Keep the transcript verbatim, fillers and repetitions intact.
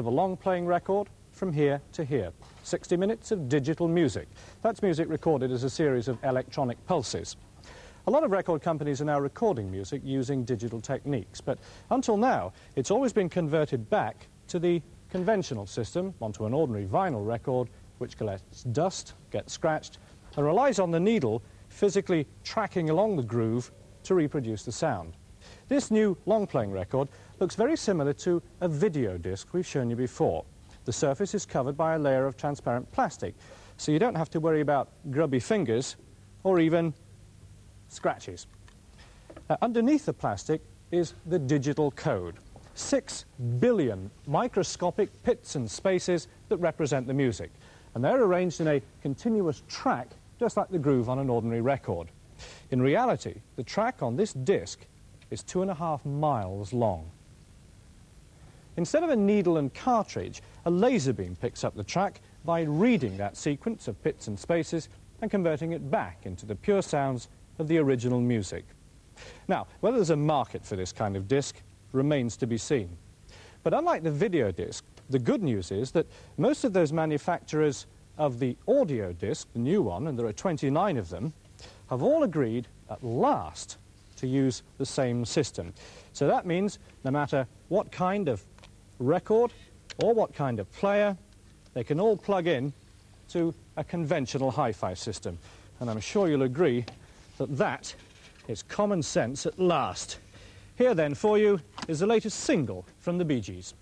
of a long playing record from here to here. sixty minutes of digital music. That's music recorded as a series of electronic pulses. A lot of record companies are now recording music using digital techniques, but until now it's always been converted back to the conventional system, onto an ordinary vinyl record, which collects dust, gets scratched, and relies on the needle physically tracking along the groove to reproduce the sound. This new long-playing record looks very similar to a video disc we've shown you before. The surface is covered by a layer of transparent plastic, so you don't have to worry about grubby fingers or even scratches. Uh, underneath the plastic is the digital code. Six billion microscopic pits and spaces that represent the music, and they're arranged in a continuous track, just like the groove on an ordinary record. In reality, the track on this disc is two and a half miles long. Instead of a needle and cartridge, a laser beam picks up the track by reading that sequence of pits and spaces and converting it back into the pure sounds of the original music. Now, whether there's a market for this kind of disc remains to be seen. But unlike the video disc, the good news is that most of those manufacturers of the audio disc, the new one, and there are twenty-nine of them, have all agreed at last to use the same system. So that means no matter what kind of record or what kind of player, they can all plug in to a conventional hi-fi system. And I'm sure you'll agree that that is common sense at last. Here then for you is the latest single from the Bee Gees.